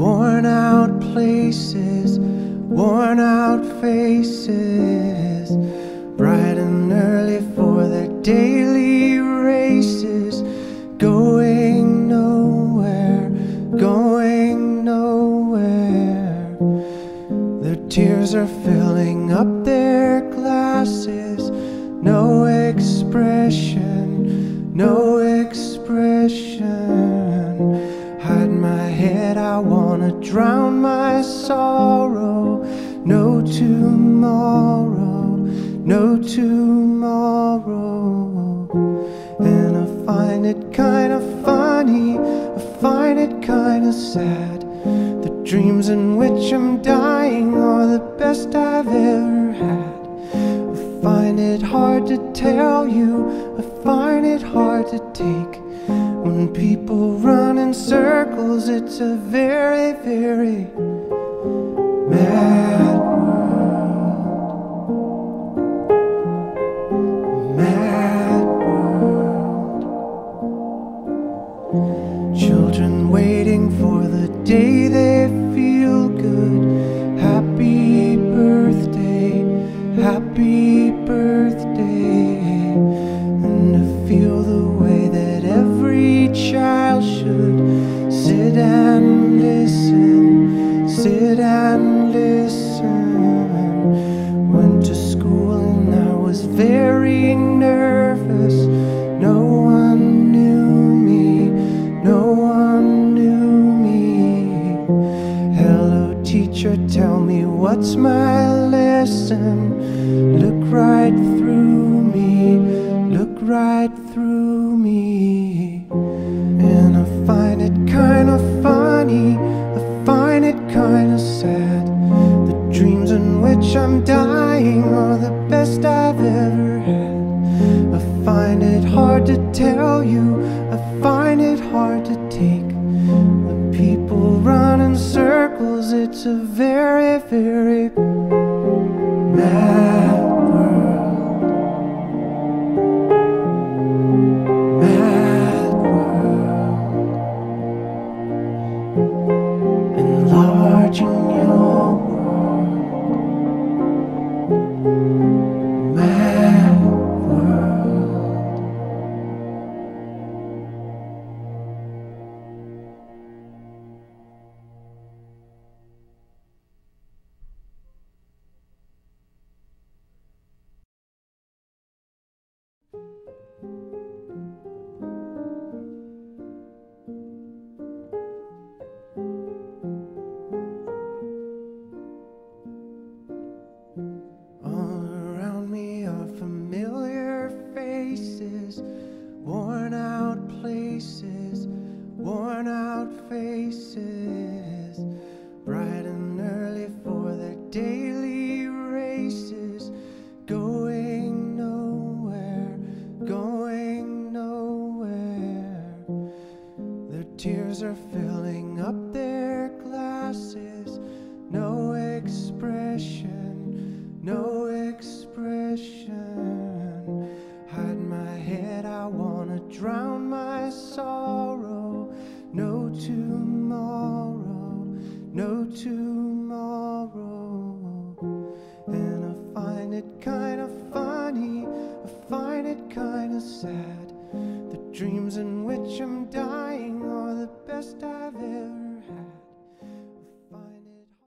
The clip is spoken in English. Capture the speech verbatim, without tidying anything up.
worn out places, worn out faces, bright and early for their daily races, going nowhere, going nowhere. Their tears are filling up their glasses, no expression, no expression. Hide my head, I wanna drown my sorrow. No tomorrow, no tomorrow. And I find it kinda funny, I find it kinda sad. The dreams in which I'm dying are the best I've ever had. I find it hard to tell you, I find it hard to take. When people run in circles, it's a very, very mad world. Mad world. Children waiting for the day they feel good. Happy birthday, happy birthday. And to feel the way that every child should, sit and listen, sit and listen. Went to school and I was very nervous. No one knew me, no one knew me. Hello teacher, tell me what's my lesson. Look right through me, look right through me. And I find it kinda funny, I find it kinda sad. The dreams in which I'm dying are the best I've ever had. I find it hard to tell you, I find it hard to take. When people run in circles, it's a very, very mad world. Worn out places, worn out faces, bright and early for their daily races, going nowhere, going nowhere. Their tears are filling up their glasses, no expression, no expression. Hide my head, I wanna drown my sorrow. No tomorrow, no tomorrow. And I find it kinda funny, I find it kinda sad. The dreams in